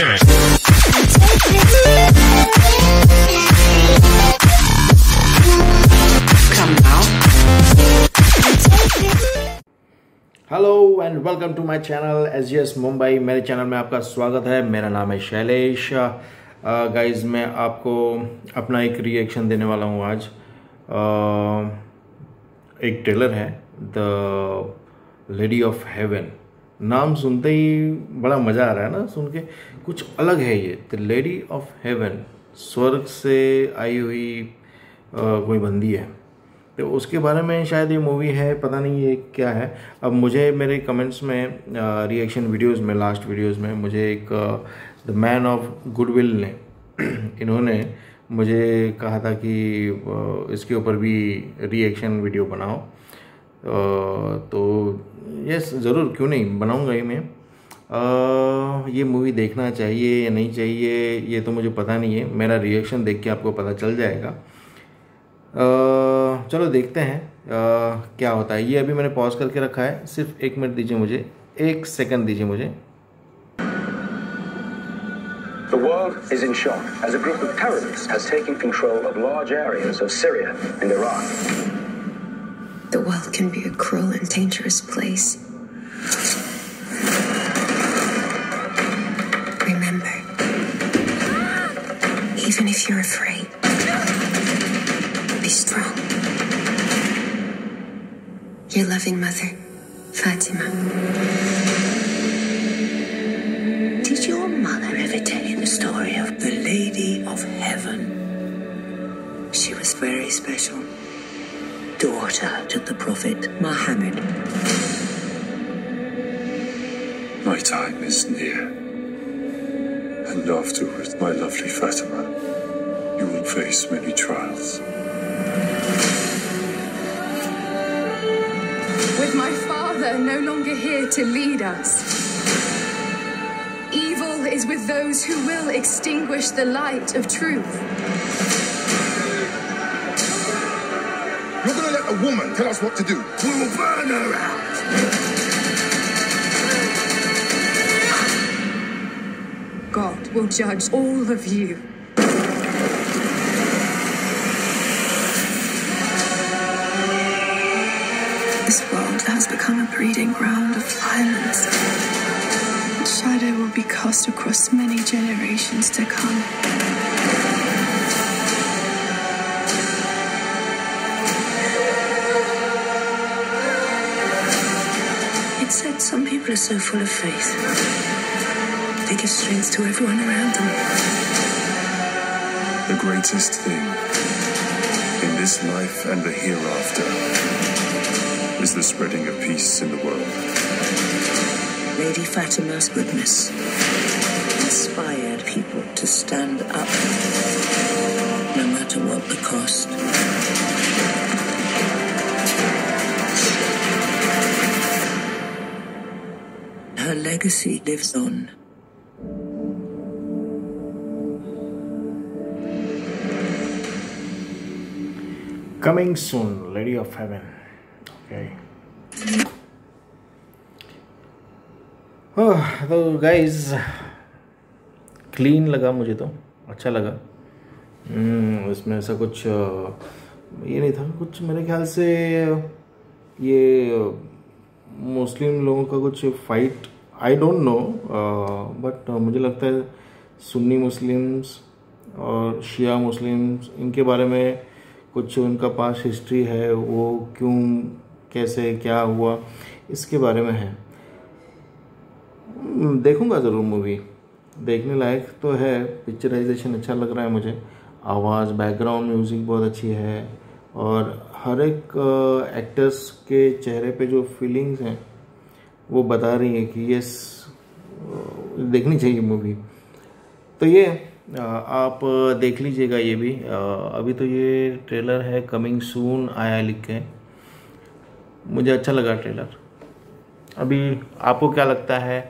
Hello and welcome to my channel SGS Mumbai. मेरे channel में आपका स्वागत है। मेरा नाम है शैलेश। गाइस मैं आपको अपना एक रिएक्शन देने वाला हूँ आज। एक ट्रेलर है द लेडी ऑफ हेवन। नाम सुनते ही बड़ा मज़ा आ रहा है ना, सुन के कुछ अलग है ये। द लेडी ऑफ हेवन, स्वर्ग से आई हुई कोई बंदी है, तो उसके बारे में शायद ये मूवी है, पता नहीं ये क्या है। अब मुझे मेरे कमेंट्स में रिएक्शन वीडियोस में, लास्ट वीडियोस में मुझे एक द मैन ऑफ गुडविल ने इन्होंने मुझे कहा था कि इसके ऊपर भी रिएक्शन वीडियो बनाओ, तो यस ज़रूर क्यों नहीं बनाऊंगा ही मैं। ये मूवी देखना चाहिए या नहीं चाहिए ये तो मुझे पता नहीं है, मेरा रिएक्शन देख के आपको पता चल जाएगा। चलो देखते हैं क्या होता है। ये अभी मैंने पॉज करके रखा है, सिर्फ 1 मिनट दीजिए मुझे, 1 सेकंड दीजिए मुझे। The world is in shock as a group of terrorists has taken control of large areas of Syria and Iraq. The world can be a cruel and dangerous place. Remember, even if you're afraid, be strong. Your loving mother, Fatima. Did your mother ever tell you the story of the Lady of Heaven? She was very special. Daughter to the Prophet Muhammad. My time is near, and afterwards, my lovely Fatima, you will face many trials. With my father no longer here to lead us, evil is with those who will extinguish the light of truth. We're gonna let a woman tell us what to do. We will burn her out. God will judge all of you. This world has become a breeding ground of violence. The shadow will be cast across many generations to come. Said some people are so full of faith they give strength to everyone around them. The greatest thing in this life and the hereafter is the spreading of peace in the world. Lady Fatima's goodness inspired people to stand up no matter what the cost. Her legacy lives on. Coming soon, Lady of Heaven. Okay. तो guys, clean लगा मुझे, तो अच्छा लगा। इसमें ऐसा कुछ ये नहीं था, कुछ मेरे ख्याल से ये मुस्लिम लोगों का कुछ fight, I don't know, but मुझे लगता है सुन्नी मुस्लिम्स और शिया मुस्लिम्स, इनके बारे में कुछ उनका पास हिस्ट्री है, वो क्यों कैसे क्या हुआ इसके बारे में है। देखूंगा ज़रूर, मूवी देखने लायक तो है। पिक्चराइजेशन अच्छा लग रहा है मुझे, आवाज़, बैकग्राउंड म्यूज़िक बहुत अच्छी है, और हर एक एक्टर्स के चेहरे पे जो फीलिंग्स हैं वो बता रही है कि यस देखनी चाहिए मूवी। तो ये आप देख लीजिएगा ये भी। अभी तो ये ट्रेलर है, कमिंग सून आया लिख के, मुझे अच्छा लगा ट्रेलर। अभी आपको क्या लगता है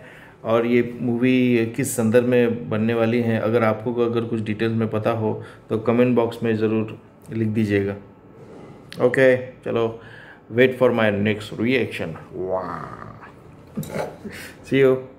और ये मूवी किस संदर्भ में बनने वाली है, अगर आपको अगर कुछ डिटेल्स में पता हो तो कमेंट बॉक्स में ज़रूर लिख दीजिएगा। ओके चलो, wait for my next reaction. वाह, सी यू।